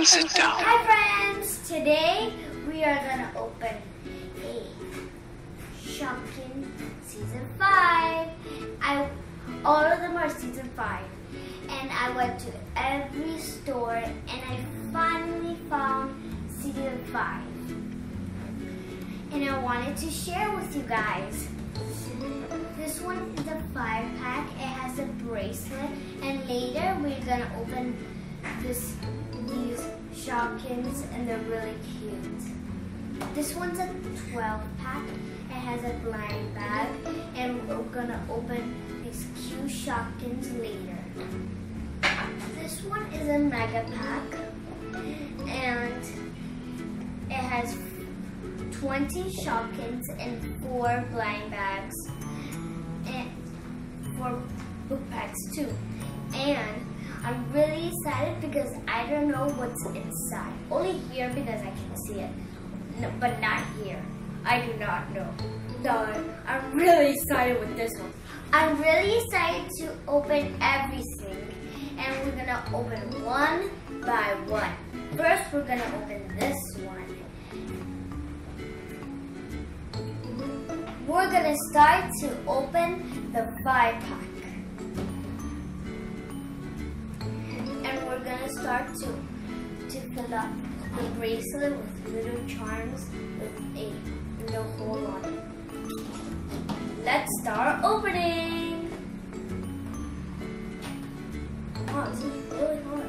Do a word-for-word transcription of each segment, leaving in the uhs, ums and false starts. come sit down. Hi friends, today we are gonna open a Shopkin season five. I all of them are season five, and I went to every store and I finally found season five. And I wanted to share with you guys. This one is a five pack. It has a bracelet, and later we're gonna open this these Shopkins, and they're really cute. This one's a twelve pack. It has a blind bag, and we're gonna open these cute Shopkins later. This one is a mega pack, and it has twenty Shopkins and four blind bags and four book packs too. And I'm really excited because I don't know what's inside. Only here because I can see it, no, but not here. I do not know. So I'm really excited with this one. I'm really excited to open everything, and we're gonna open one by one. First, we're gonna open this one. We're gonna start to open the five pack. And we're gonna start to, to fill up the bracelet with little charms with a little hole on it. Let's start opening! Oh, this is really hard.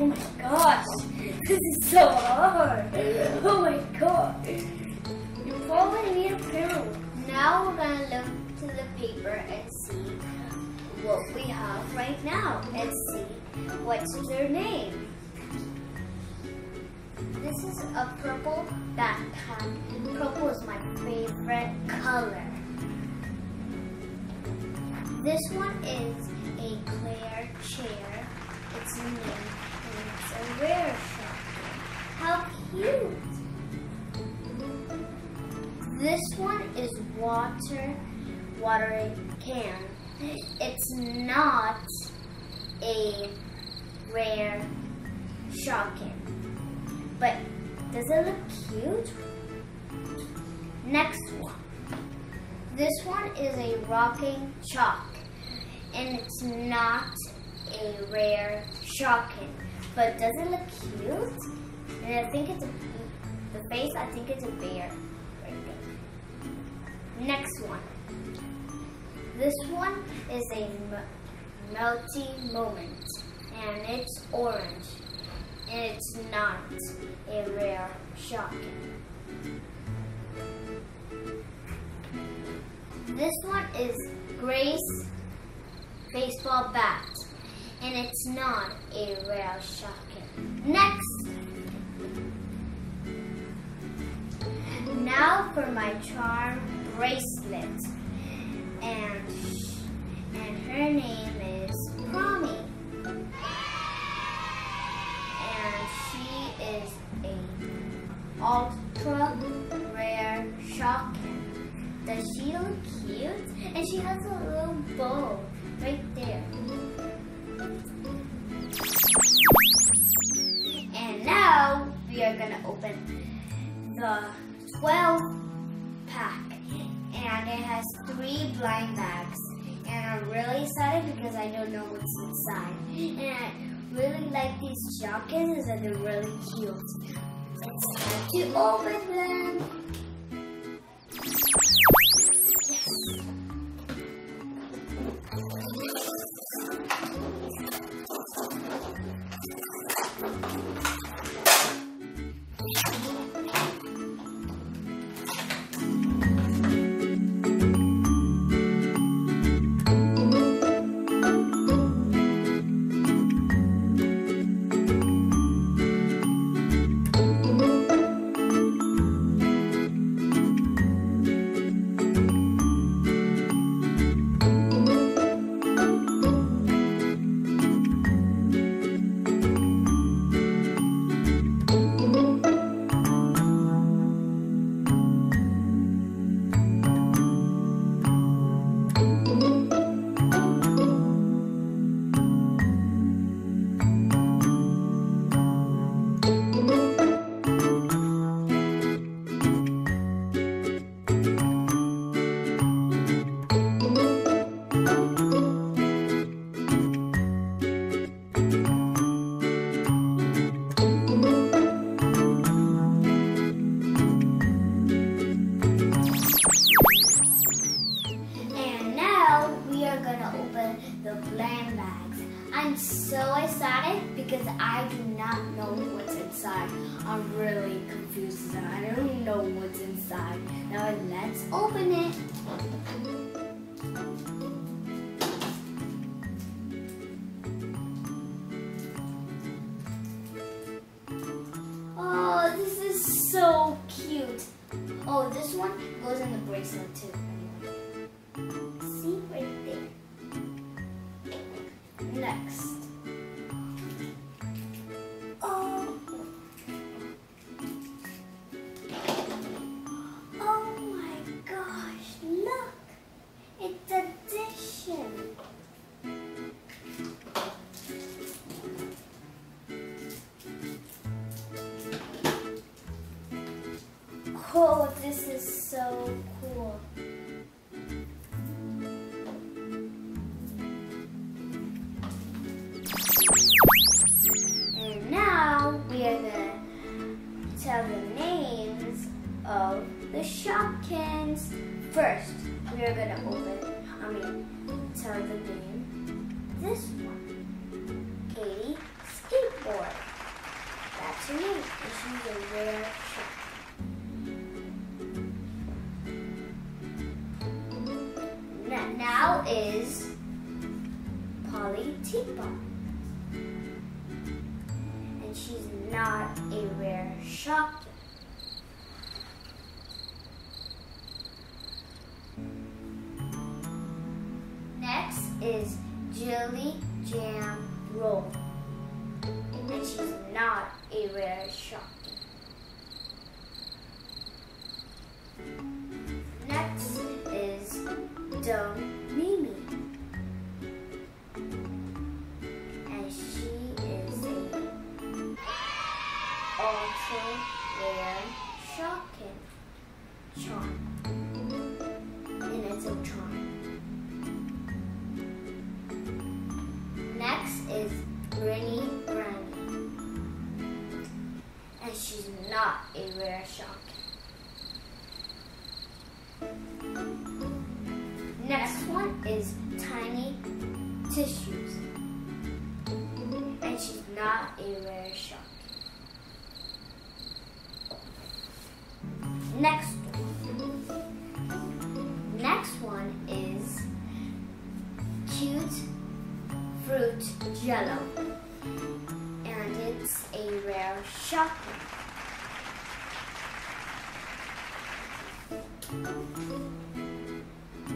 Oh my gosh, this is so hard. Oh my god. You probably need a pillow. Now we're gonna look to the paper and see what we have right now and see what's their name. This is a purple backpack. Purple is my favorite color. This one is a Claire chair. It's new and it's a rare Shopkin. How cute! This one is Walter Watering Can. It's not a rare Shopkin, but does it look cute? Next one. This one is a Rockin' Choc, and it's not a rare Shopkin, but does it look cute? And I think it's a, the face, I think it's a bear right there. Next one. This one is a Mel T Moment, and it's orange, and it's not a rare Shopkin. This one is Grace Baseball Bat, and it's not a rare Shopkin. Next! Now for my charm bracelet. And, and her name is Prommy. And she is a ultra rare Shopkin. Does she look cute? And she has a little bow right there. And now we are gonna open the twelve pack, and it has three blind bags, and I'm really excited because I don't know what's inside. And I really like these Shopkins, and they're really cute. It's time to open them. Yes. I'm really confused now. I don't know what's inside. Now let's open it. Oh, this is so cute. Oh, this one goes in the bracelet too. See right there. Next. Oh, this is so cool. And now we are gonna tell the names of the Shopkins. First, we are gonna open, I mean, tell the name. This one, Katie Skateboard. That's her name, and she's a rare Shopkin. Now is Polly Teapot, and she's not a rare Shopkin. Next is Jelly Jam Roll, and she's not a rare Shopkin. Next is Dumb Mimi, and she is a ultra rare Shopkin charm, and it's a charm. Next is Winnie Brandy, and she's not a rare Shopkin. Next one is Tiny Tissues, and she's not a rare Shopkin. Next one. Next one is Cute Fruit Jello, and it's a rare Shopkin.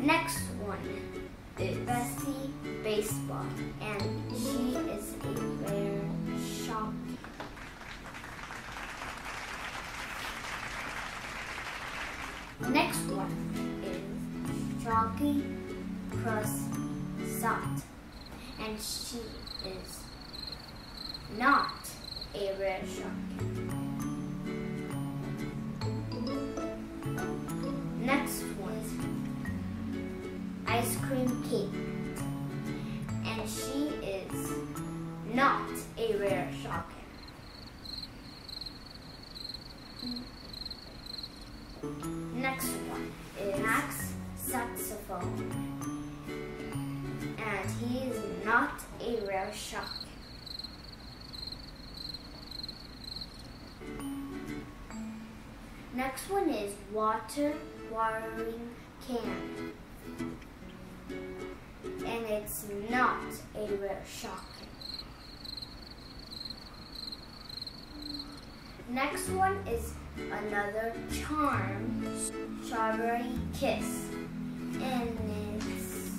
Next one is Bessy Baseball, and she is a rare Shopkin. Next one is Snorky Croissant, and she is not a rare Shopkin. Next one is Ice Cream Kate, and she is not a rare Shopkin. Next one is Max Saxophone, and he is not a rare Shopkin. Next one is Walter Watering Can, and it's not a rare Shopkin. Next one is another charm, Strawberry Kiss, and it's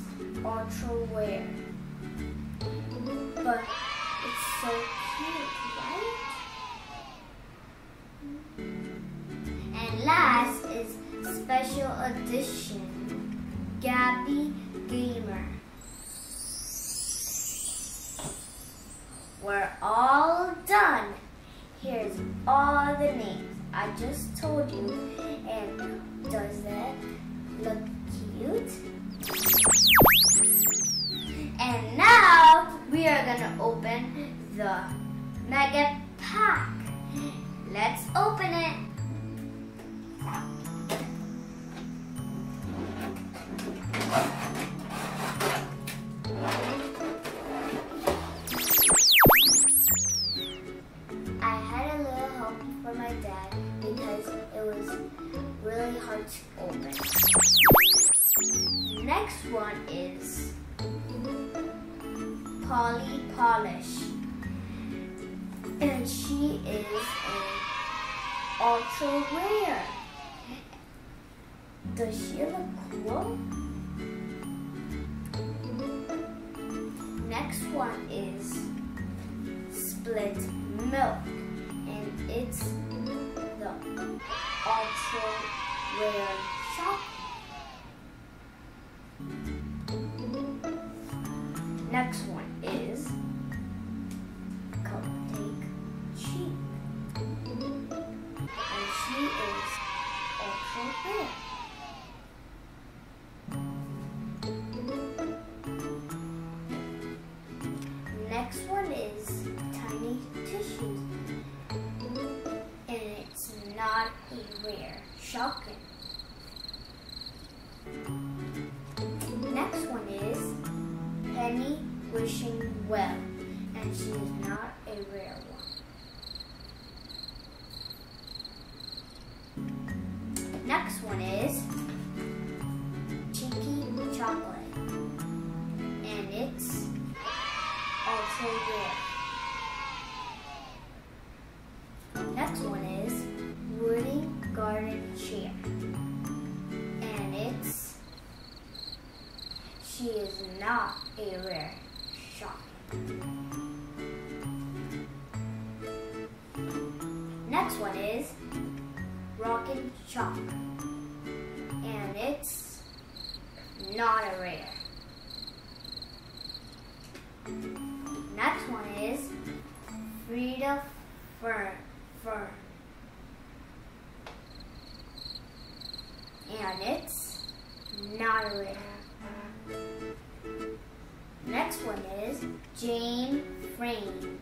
ultra rare. But it's so cute, right? And last is special edition, Gabby Gamer. We're all done. Here's all the names I just told you. And does that look cute? And now we are gonna open the mega pack. Let's open it. my dad because it was really hard to open. Next one is Polly Polish. And she is an ultra rare. Does she look cool? Next one is Split Milk, and it's the ultra rare Shopkin. Next one is Cupcake Cheek, and she is ultra rare. Next one is Tiny Tissues, and it's not a rare Shopkin. Next one is Penny Wishing Well, and she's not a rare one. Next one is Cheeky Chocolate, and it's also rare. Next one is Wooden Garden Chair, and it's she is not a rare shop. Next one is Rockin' Choc, and it's not a rare. Next one is Freda Fern, Fern, and it's not a rare. Next one is Jane Frame,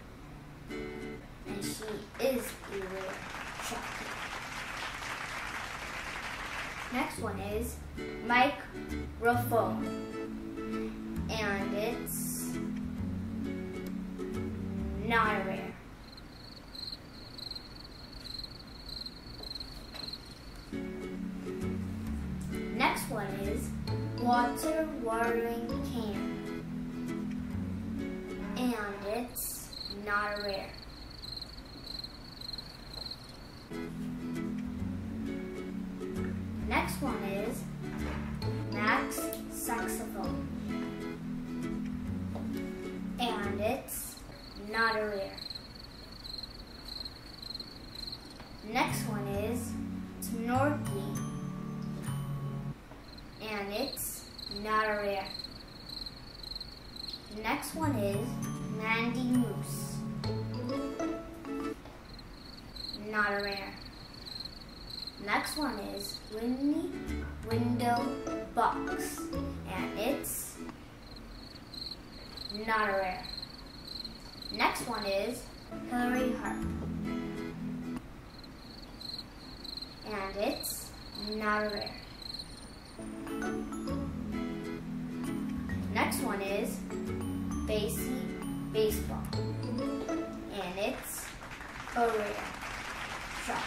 and she is a rare Shopkin. Next one is Mike Rophone, and it's not rare. Next one is Walter Watering Can, and it's not rare. Next one is Max Saxophone, and it's not a rare. Next one is Snorky, and it's not a rare. Next one is Mandy Mousse, not a rare. Next one is Winnie Window Box, and it's not a rare. Next one is Hillary Harp, and it's not a rare. Next one is Bessy Baseball, and it's a rare shop.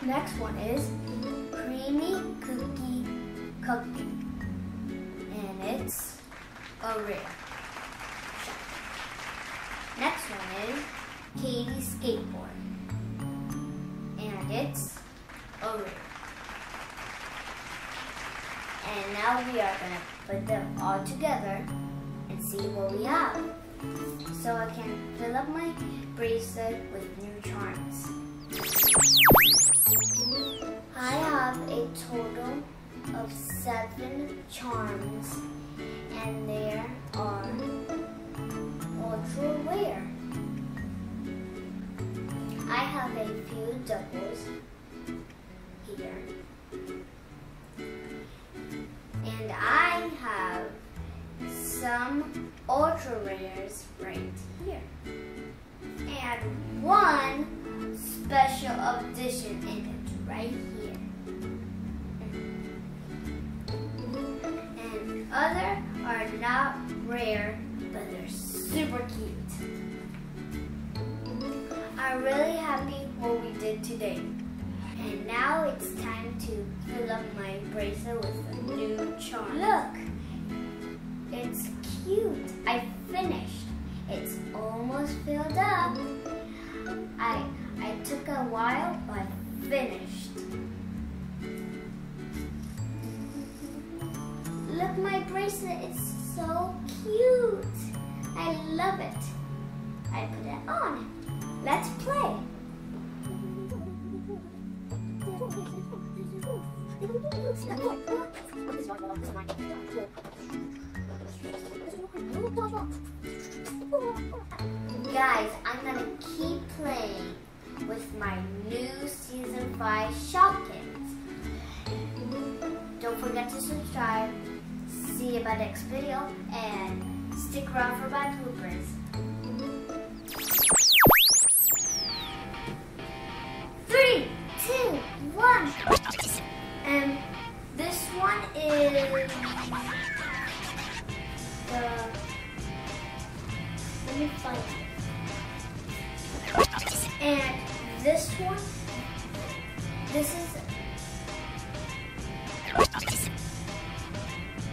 Next one is Creamy Cookie Cookie, and it's a rare. Next one is Katie Skateboard, and it's a rare. And now we are going to put them all together and see what we have. So I can fill up my bracelet with new charms. I have a total of seven charms, and there are ultra rare. I have a few doubles here, and I have some ultra rares right here, and one special edition in it right here, and other are not rare, but they're super cute. I I'm really happy what we did today. And now it's time to fill up my bracelet with a new charm. Look, it's cute. I finished. It's almost filled up. I I took a while, but finished. Look, my bracelet is so cute. I love it. I put it on. Let's play. Guys, I'm gonna keep playing with my new season five Shopkins. Don't forget to subscribe. See you about next video and stick around for my bloopers. Three, two, one. And um, this one is the. Let me find it. And this one. This is.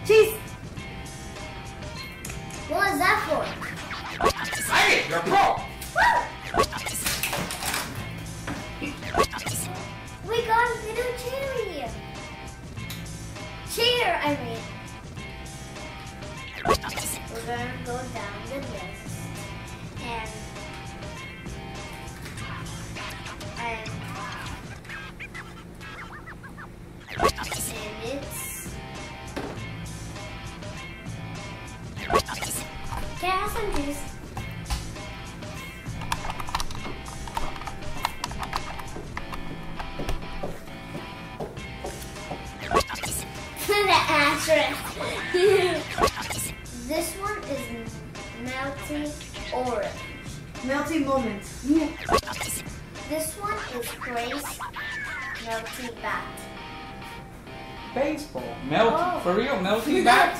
Cheese! What was that for? Hey, you're pro! Woo! We got a little cherry! Cheer, I mean. We're gonna go down the list. And... And... And it's... Can I have some juice? The asterisk. This one is Mel T Orange. Mel T Moment. Yeah. This one is Grace Mel T Bat. Baseball. Mel oh. For real, Mel T Bat?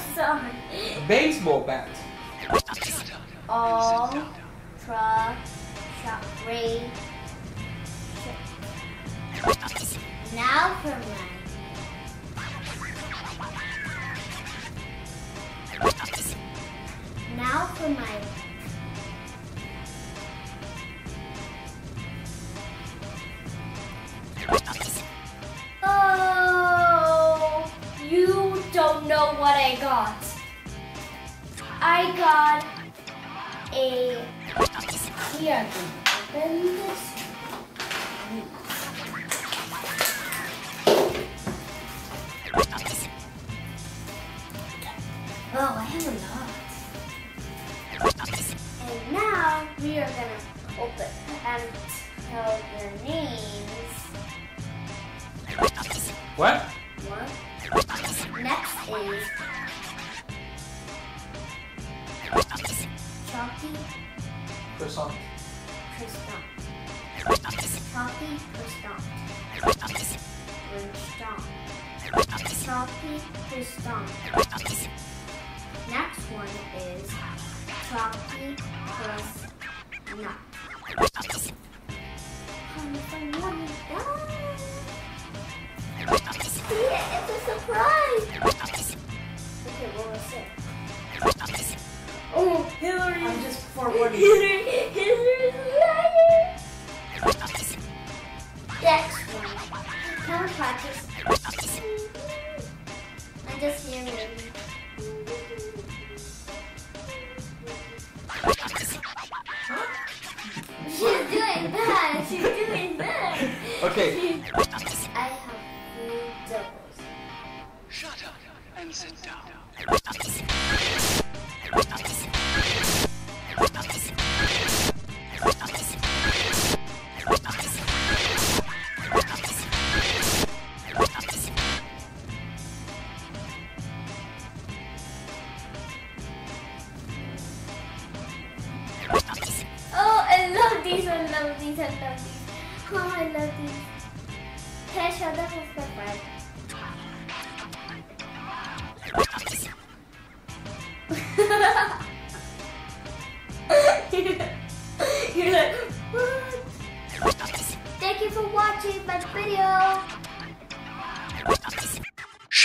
Baseball bat. All truck shop race. Now for my now for my oh, you don't know what I got. I got a here. Then this oh, I have a lot. And now we are gonna open and tell the names. What? What? Next is Chalky croissant. Croissant. Chalky croissant. Croissant. Chalky croissant. Next one is chalky croissant. Yeah, it's a surprise. Okay, what was it? Oh, Hillary! I'm just forwarding. Hillary! Hillary's lying! Next one. Come and practice. I'm just hearing it. She's doing that! She's doing that! Okay. I have three doubles. Shut up and sit down. Oh, I love these, I love these, I love these. Oh, I love these. Can I show them with my friend? You're like, what? for watching my video.